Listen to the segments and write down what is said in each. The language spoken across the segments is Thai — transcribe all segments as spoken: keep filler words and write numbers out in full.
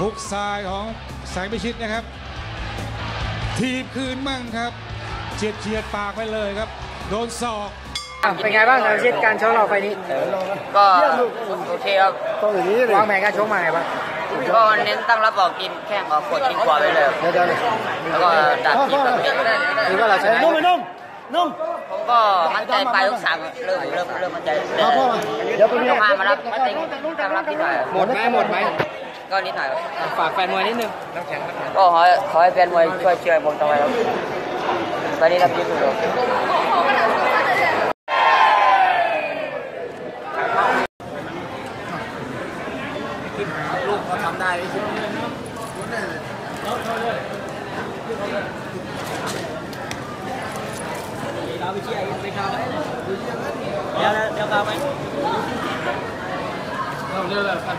ฮุกซ้ายของแสงพิชิตนะครับทีบคืนมั่งครับเฉียดเฉียดปากไปเลยครับโดนศอกเป็นไงบ้างแสงพิชิตการชกเราไฟนี้ก็โอเคครับวางแผนการชกมาไงบ้างก็เน้นตั้งรับออกกินแข้งออกกดกินขวาไปเลยแล้วก็ดักทีบแบบนี้ถือว่าเราชนะนุ่มผมก็มั่นใจไปลูกสามเริ่มเริ่มเริ่มมั่นใจเดี๋ยวต้องมามารับมาติงตามรับนิดหน่อยหมดไหมหมดไหมก็นิดหน่อยฝากแฟนมวยนิดนึงก็ขอขอให้แฟนมวยช่วยเชียร์ผมต่อไปครับตอนนี้รับยิบอยู่ลูกเขาทำได้เดี๋ยวเดี๋ยวตามไปเราเลือกแบบกัน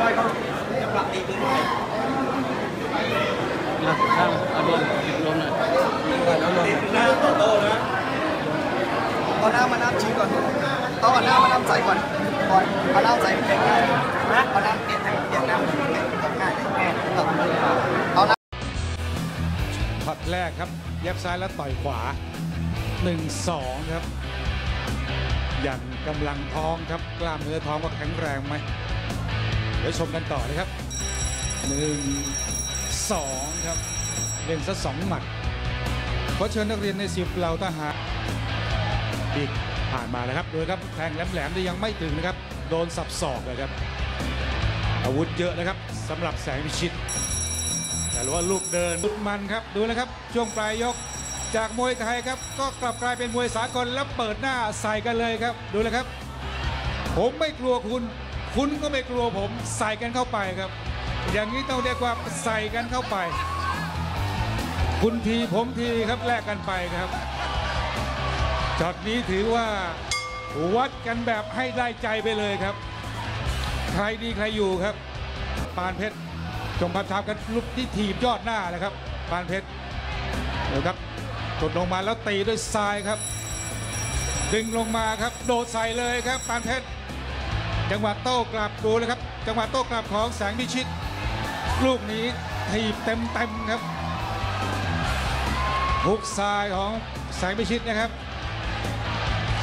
ไปเขาจะปรับตีถึงไหนนะข้างอารมณ์ลมหน่อยลมหน่อยหน้าโตนะเอาหน้ามาน้ำชี้ก่อนต้องเอาหน้ามาน้ำใสก่อนก่อนเอาหน้าใสแข็งง่ายนะเอาหน้าเกลี่ยแข็งเกลี่ยน้ำแข็งง่ายแข็งต่อเอาหน้าช็อตแรกครับเย็บซ้ายแล้วต่อยขวาหนึ่งสองครับยันกำลังท้องครับกล้ามเนื้อท้องว่าแข็งแรงไหมเดี๋ยวชมกันต่อเลยครับหนึ่งสองครับเล่นซะสองหมัดขอเชิญนักเรียนในสิบเหล่าทหารอีกผ่านมาแล้วครับโดยครับแทงแหลมๆแต่ยังไม่ถึงนะครับโดนสับศอกเลยครับอาวุธเยอะนะครับสำหรับแสงพิชิตแต่รู้ว่าลูกเดินลุกมันครับดูนะครับช่วงปลายยกจากมวยไทยครับก็กลับกลายเป็นมวยสากลแล้วเปิดหน้าใส่กันเลยครับดูเลยครับผมไม่กลัวคุณคุณก็ไม่กลัวผมใส่กันเข้าไปครับอย่างนี้ต้องเรียกว่าใส่กันเข้าไปคุณทีผมทีครับแลกกันไปครับช็อตนี้ถือว่าวัดกันแบบให้ได้ใจไปเลยครับใครดีใครอยู่ครับปานเพชรจงพับทับกันลุกที่ถีบยอดหน้านะครับปานเพชรเดี๋ยวครับกดลงมาแล้วตีด้วยซ้ายครับดึงลงมาครับโดดใส่เลยครับปานเพชรจังหวะโต้กลับดูนะครับจังหวะโต้กลับของแสงพิชิตลูกนี้ถีบเต็มเต็มครับฮุกซ้ายของแสงพิชิตนะครับ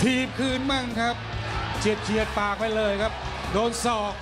ถีบคืนมั่งครับเฉียดเฉียดปากไปเลยครับโดนศอก